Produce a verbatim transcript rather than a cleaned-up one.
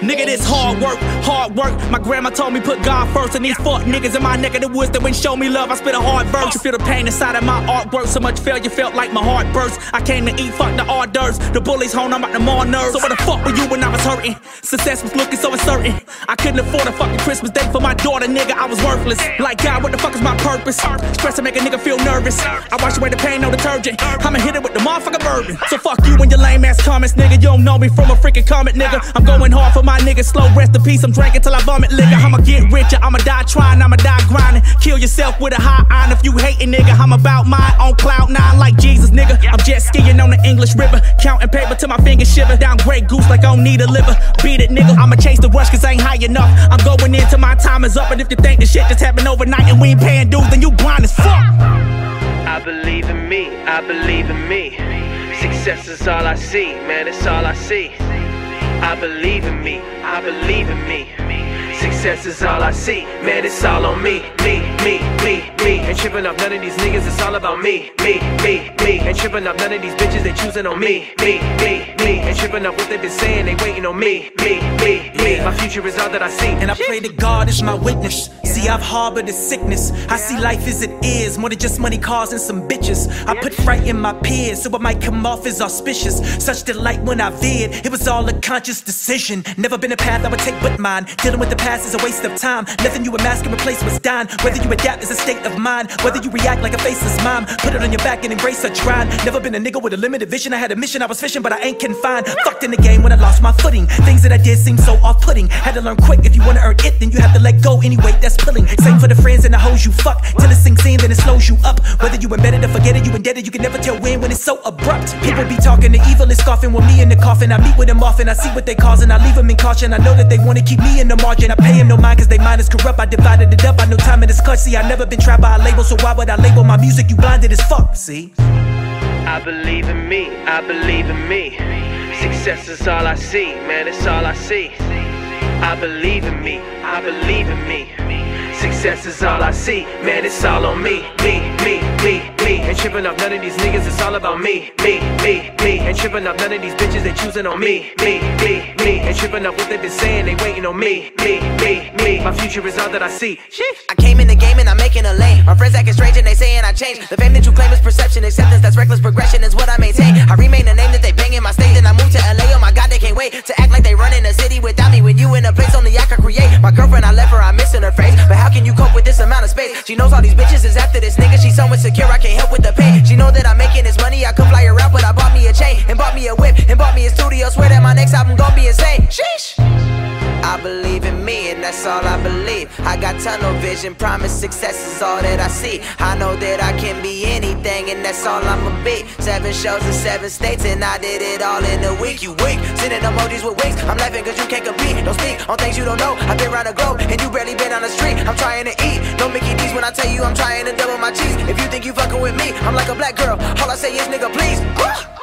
Nigga, this hard work, hard work. My grandma told me put God first, and these fuck niggas in my neck of the woods that wouldn't show me love. I spit a hard verse. You feel the pain inside of my artwork. So much failure felt like my heart burst. I came to eat, fuck the hors d'oeuvres. The bullies home, I'm about to more nerves. So what the fuck were you when I was hurting? Success was looking so uncertain. I couldn't afford a fucking Christmas day for my daughter, nigga. I was worthless. Like God, what the fuck is my purpose? Stress to make a nigga feel nervous. I wash away the pain, no detergent. I'ma hit it with the motherfucking burden. So fuck you and your lame ass comments, nigga. You don't know me from a freaking comment, nigga. I'm going hard for my niggas. Slow, rest in peace. I'm drinking till I vomit, nigga. I'ma get richer. I'ma die trying. I'ma die grinding. Kill yourself with a high iron if you hating, nigga. I'm about mine on cloud nine like Jesus, nigga. I'm jet skiing on the English River, counting paper till my fingers shiver. Down Grey Goose like I don't need a liver. Beat it, nigga. I'ma chase the rush cause I ain't high enough. I'm going in till my time is up. And if you think this shit just happened overnight and we ain't paying dues, then you blind as fuck. I believe in me. I believe in me. Success is all I see, man. It's all I see. I believe in me, I believe in me. Success is all I see, man, it's all on me. Me, me, me, me. Ain't tripping off none of these niggas, it's all about me. Me, me, me. Ain't tripping off none of these bitches, they choosing on me. Me, me, me. Ain't tripping off what they've been saying, they waiting on me. Me, me, me. My future is all that I see. And I pray to God as my witness. See, I've harbored a sickness. I see life as it is, more than just money, cars, and some bitches. I put fright in my peers, so I might come off as auspicious. Such delight when I veered, it was all a conscious decision. Never been a path I would take but mine. Dealing with the past is a waste of time. Nothing you amass can replace what's done. Whether you adapt is a state of mind. Whether you react like a faceless mom, put it on your back and embrace a grind. Never been a nigga with a limited vision. I had a mission, I was fishing, but I ain't confined. Fucked in the game when I lost my footing. Things that I did seemed so off-putting. Had to learn quick, if you wanna earn it, then you have to let go anyway. That's pulling. Same for the friends and the hoes you fuck. Till it sinks in, then it slows you up. Whether you embedded or forget it, you indebted. You can never tell when, when it's so abrupt. People be talking, the evil is scoffing. With me in the coffin, I meet with them often. I see what they causing, I leave them in caution. I know that they wanna keep me in the margin. I pay them no mind cause they mind is corrupt. I divided it up, I know time it is clutch. See, I never been trapped by a label, so why would I label my music? You blinded as fuck, see? I believe in me, I believe in me. Success is all I see, man, it's all I see. I believe in me, I believe in me. Success is all I see, man, it's all on me. Me, me, me, me. Ain't tripping off none of these niggas, it's all about me. Me, me, me. Ain't tripping off none of these bitches, they choosing on me. Me, me, me. Ain't tripping off what they've been saying, they waiting on me. Me, me, me. My future is all that I see. I came in the game and I'm making a lane. My friends acting strange and they saying I changed. The fame that you claim is perception, acceptance, that's reckless progression is what I maintain. I remain the name that they bang in my state. Then I moved to L A, oh my God, they can't wait to act like they running a city without me. When you in a place only I can create. My girlfriend, I left her, I'm missing her face. But how can you cope with this amount of space? She knows all these bitches is after this nigga. She's so insecure, I can't help with the pain. She know that I'm making this money, I could fly her out, but I bought me a chain, and bought me a whip, and bought me a studio. Swear that my next album gon' be insane. Sheesh. I believe in me, and that's all I believe. I got tunnel vision, promise success is all that I see. I know that I can be anything, and that's all I'ma be. Seven shows in seven states, and I did it all in a week. You weak, sending emojis with wings. I'm laughing cause you can't compete, don't speak on things you don't know. I've been round the globe, and you barely been on the street. I'm trying to eat, no Mickey D's when I tell you I'm trying to double my cheese. If you think you fucking with me, I'm like a black girl, all I say is nigga please.